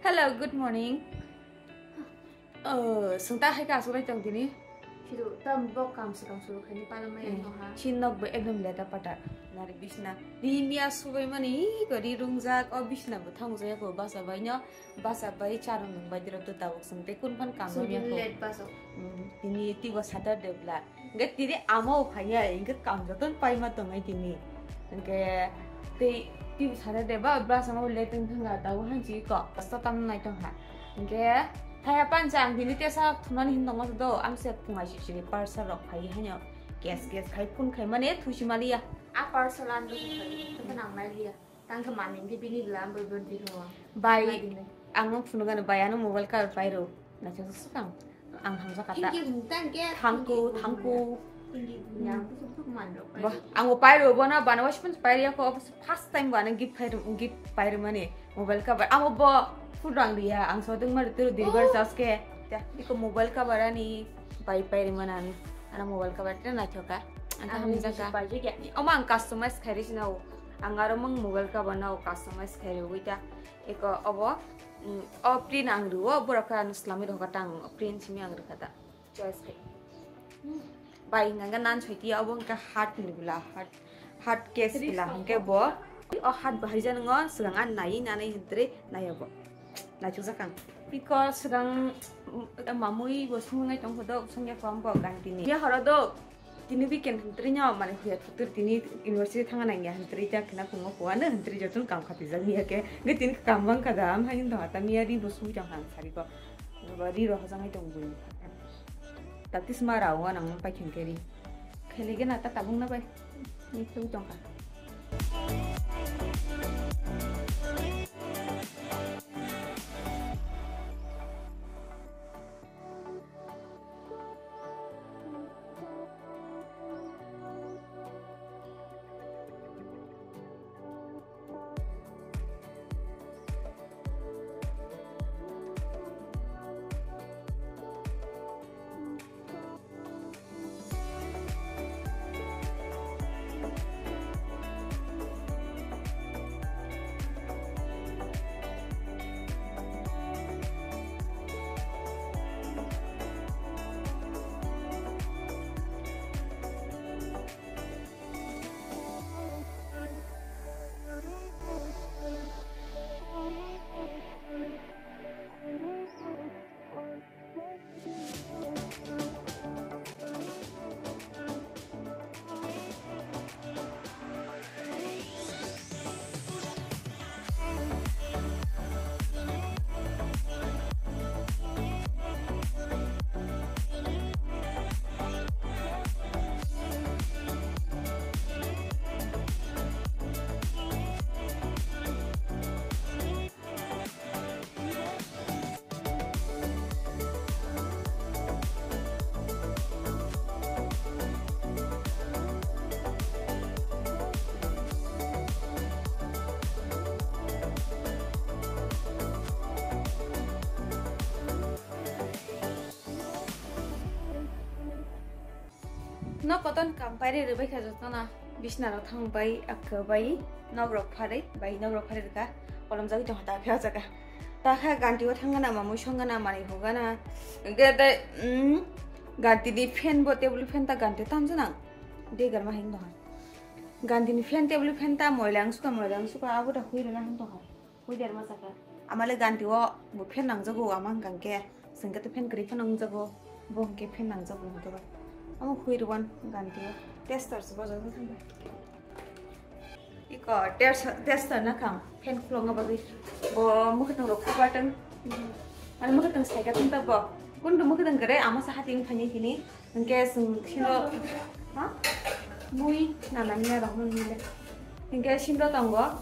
Hello, good morning. Sungta hai ka sungta chong tini. Chido tam bok kam se kam suru khani palam mai no ha. Chinok be ekdom leta pata. Nari bishna. Dimia subai mani gori rungjak or bishna bu thong jaya ko basa bai charung bai dirab to tawok sungte kun pan kam ya ko. Let baso. Tini ti was hatar debla. Gat tini amo khaya ingat kam jaton pai ma tongai tini. Nge te ti was hatar deba basamo leting thanga tawo hanji ko. Basta tam nai thanga. Nge Thaya panjang dili tesa thunani hindong do amse pungai chili parsa rok phai hanya gas khai pun khai mane thusimalia a parsa lan do khai tanang malia tang khamanin bi bini lam bo bon di ho bai angok phunogana bai ano mobile ka pai ro na chang sukang ang hamja kata thanku yang suk man ro ba ango pai ro bona banawash pun pai ya ko first time bana gift pai ro mane mobile ka ang bo Food rang dia, ang sotong marutiro deliver sauce ke. Tya, iko mobile ka bara ni pai rimanani. Ana mobile ka batra na choka. Ana hamza ka. Omang customers khari sinau. Angaro mang mobile ka banao customers khari uita. Iko abo print angru abo rakha Islami dhokatang print simi angru kata. Choice ke. Bai nganga nan choiti abo ka heart libula heart case bila ke bo. O heart bahari jango sulangan nai nanai hintre nai abo. Because Mamui was hung at Uncle Sonia from Bogantini. Horado, Tinibi can Trina, Malaysia, Tutini, University Tangananga, and Trita Kanakum, one and three Jatun Kamkatizaki, getting Kamankadam, hanging the Hatamiri was sweet on Hansariba. Nobody has a night on Gulu. That is Mara, one among Pachin Kerry. Kaligan at Tabuna by No cotton campari Rebecca Jotana, Vishna Tang by a Kurbai, Nobro Pare, by Nobro Pareka, Olomzaki Taka. Taka Gantu Tangana, Mamushangana, Marihogana, get the Ganti the pen, but they will penta Ganti Tanzana. Digger Mahindo. Gantin Flente will penta Molanska, I would have wheeled around to her. Who there massacre? Amalagantua, Bupenanzago, among Ganke, Sankatapen Griffananzago, Bonke Penanzago. I'm going one testers was a tester Nakam, Pen Flong over it, or Mukatan button. And Mukatan stick at the bow. Couldn't the Mukatan Grey, Amasahatin Panitini, and guess Mui Nanamia, the Hun. In case she got on go,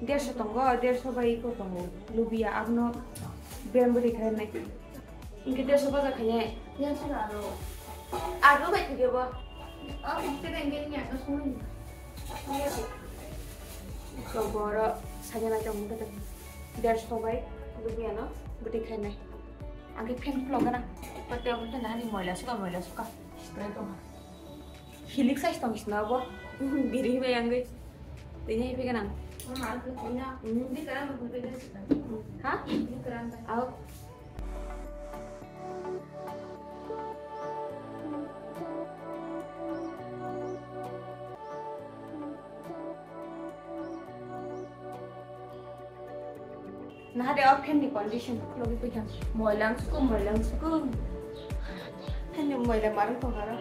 there's a tongo, there's a very good one. Lubia Agno, Bambury Kermit. In case of other cane. Yes, I know. I know it together. I'm still getting at the swing. So, borrow Saganata. There's no way, Lubiana, but it can't. I can flogana, but there was an animal as well. He looks like some snowball. Be really angry. The name began. Huh? Out. Nah, they are candy condition. And you made a mark for her.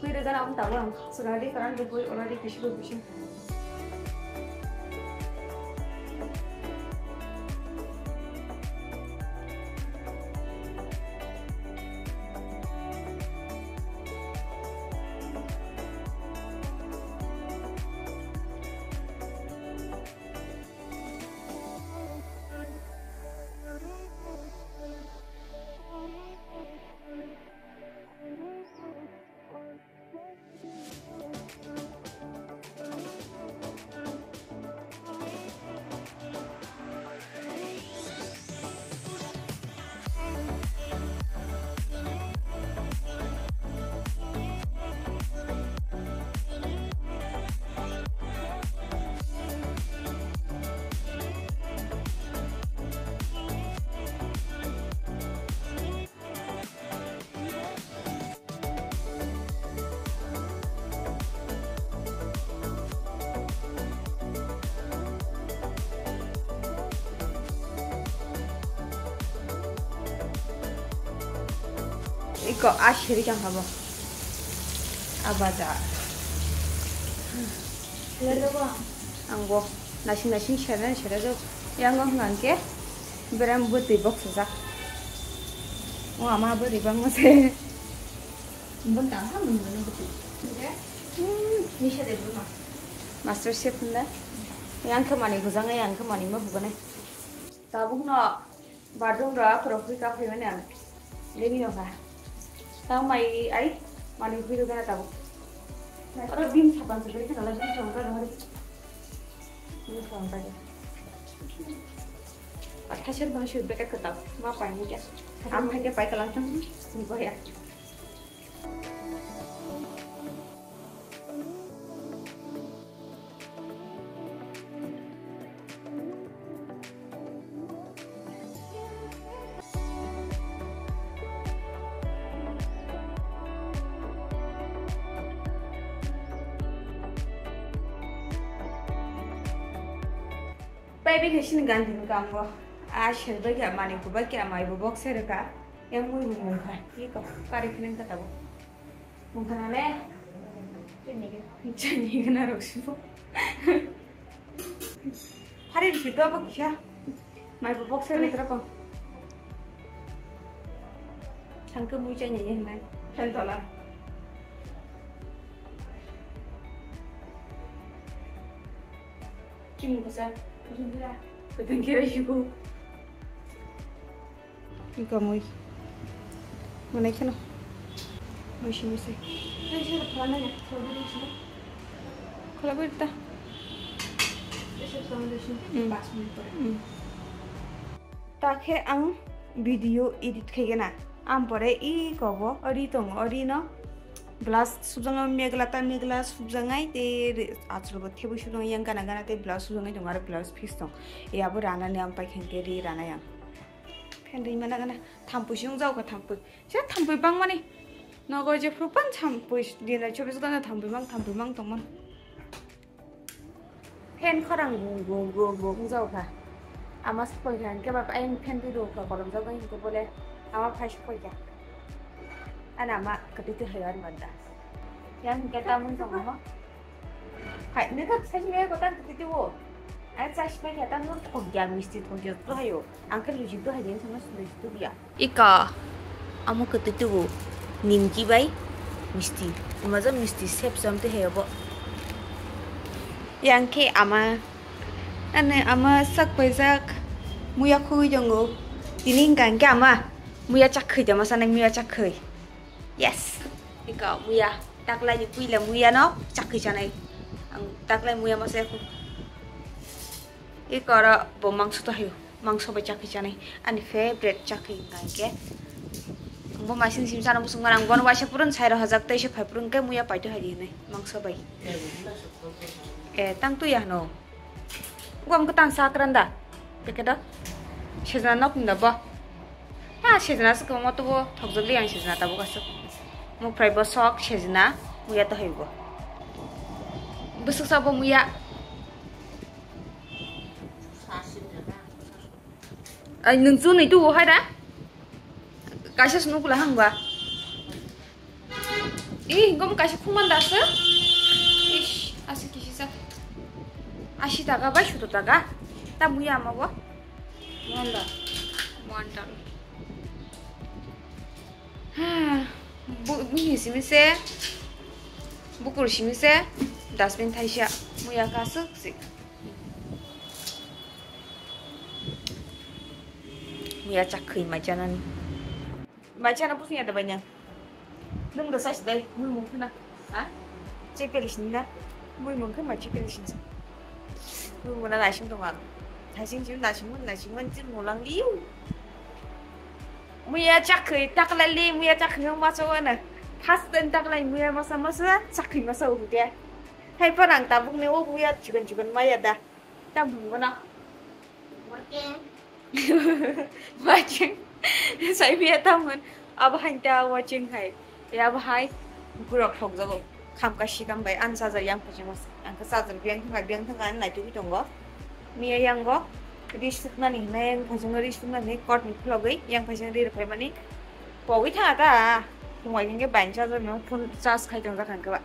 We did not have a so that they can't do already fish position. It got ash here. Tahu mai ai mani video gana tahu. Kalau bim saban sebelumnya kalau bim saban dah hari. Bim saban dah. Atau sih bahasa India kita tahu. Mau apa ni dia? Am hanya pakai langsung ni boleh. Baby Christian Gandhi Gambo. I shall beg a money for Bucky and my box at a car. And we will move. You go. Caricling the table. Muganale? How did you go? My box at a drop. Uncle Muja in my $10. Jimmy was up. But then here you go. You come with when I can. What should we say? I should have one and collaborate. This is foundation in basketball. Take an video edit Kagana. Ampore e cover or riton or dino. Blast Suzanne Meglata Meglas Suzanite, at the table should know young Ganagate, blast Suzanite, and our blast piston. Yaburana Nampa can get it, and I am. Pandimana Tampushun's out of Tampu. Set Tampu Bang money. No go to Propan Tampush, dinner chop is gonna Tampu Mang Tomon. Pen Korang goes over. I must point and give up and can be over for the going to go there. Our passion for that. And I'm not going to hear about that. Young get down from home. I never said me about that to do all. I such make a lot of young mistakes on your bio. Uncle, you do have international studio. Ika Amoko to do Ninji by Misty. Mother Misty steps on the hair. Yankee Ama and Ama Sakpazak Muyaku Yongo. Diningan Gama Muya Chakri, the Masan and Muya Chakri. Yes, you got Muya. Takwlai you will and Muya no, Chakichanai. And Takwlai Muya myself. You got a bomangs to you, monks over Chakichanai, and favorite Chaki. I get. My sins in San Musunga and one wash a purun side of Hazakta Paprunke Muya Pai to Hadine, monks away. Thank you, Yano. Gomkutang Sakranda. Pick it up. She's not in the book. Ah, she's not going to walk to the land. She's not a boss. More private sock, she's not. We at the hill. Busus of Muya. I don't soon do hide that. Cassius Nukla Hanga. Eh, Gomkashi Kumanda, sir? Ish, as it is. Ashitaga Bashu Taga. Tabuyamawa. Wanda. Wanda. Bukimisimice. Bukurshimice. Dustbin Taisha. Muyaka Suksi. Muyachaki, my channel. My channel pushing at the banyan. Don't go such day. We won't come. Ah, Chipilishina. We won't come, my Chipilishins. We won't lash him to one. I think you lash him when she went to Mulang you. We are Chakri, Taklai, we are Taklai, Masoana. Past and Taklai, we are Masamasa, Saki Maso there. Hey, Panang, Tabu, we are Chicken Mayada. Tabuna. Watching. So we are Taman. Abahanta watching high. Yabai, Guru Hogzalo, Kamkashikan by answers a young pajamas, and Casas and Bianca by Bianca and I took it on go. Mia Yango, Rish Nani, Nan, Pajonarish Nani, caught me cloggy, young Pajonary Femini. For with Hada, who I think a bench as a no Sas Hitan the Kanka.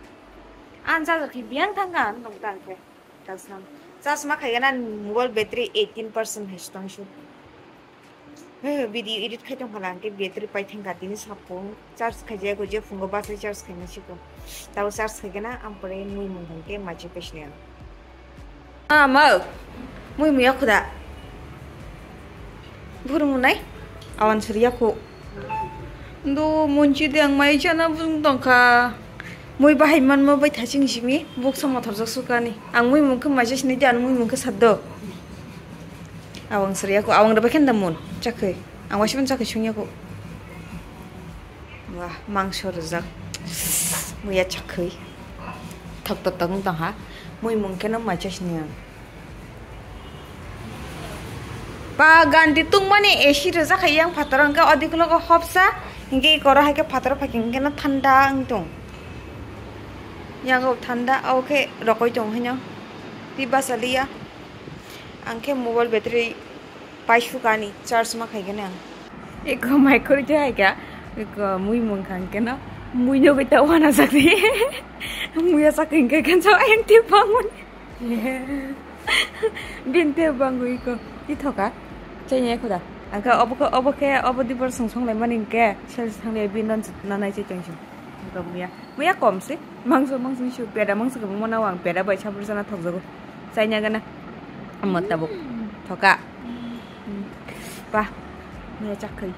Answers a Bianca, no tanker. That's none. Sas Macayan World Battery 18% Hestonship. Video edit Katon Palanke, Beatrice Python Gatinis Hapo, Charles Kajago Jeff from Gobasa Charles Kemachiko. Thou Sars Hagana and Pray Mumunke, much efficient. Ah, Mo, Muyakuda Burmunai, I want to Yako. Do Munchi and my Jana Bundonka. Muy behind Mamma by touching Jimmy, books on what of the Sukani, and we won't come majesty and we won't get at door. I want Sriako, I want to back in the moon. Chucky, I was even talking to you. Monks or Zak. We are Chucky. Talk to Tangaha. We monkin of my chestnut. Bagandi took money, a sheet is a young patranga or the clock of Hopsa, and gay or hike a patrol packing can a tanda and tongue. Young of Tanda, okay, Rocoitong Hino. The Basalia. Anke mobile battery Pashukani, Charles Macagana. Eco Michael Jaga, because Muimon Kankana, Muyo with the one as a day. Muyasakin can so empty bang. Bintel Banguico, Itoka, Chanakuda. Anka Oboka, Oboka, Obo the person who lay money in care, Charles Hungary been on Nanay's attention. We are comsy, monks we should better amongst the Mona and better by Chambers and a Togo. Sayagana. Motabo Toka Bah Miyazaki.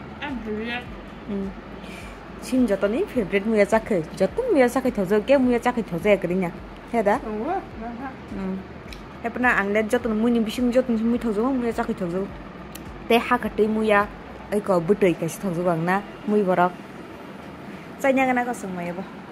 Sin Jotoni, favorite Miyazaki. Jotun Miyazaki Tozo, get Miyazaki Tose Grina. Heather Hepna and let Jotun Muni Bishim Jotun Mitozo, Miyazaki Tozo. They Hakate Muya, I call Butai Castozo, Muivora. Sayangana Gosumayabo.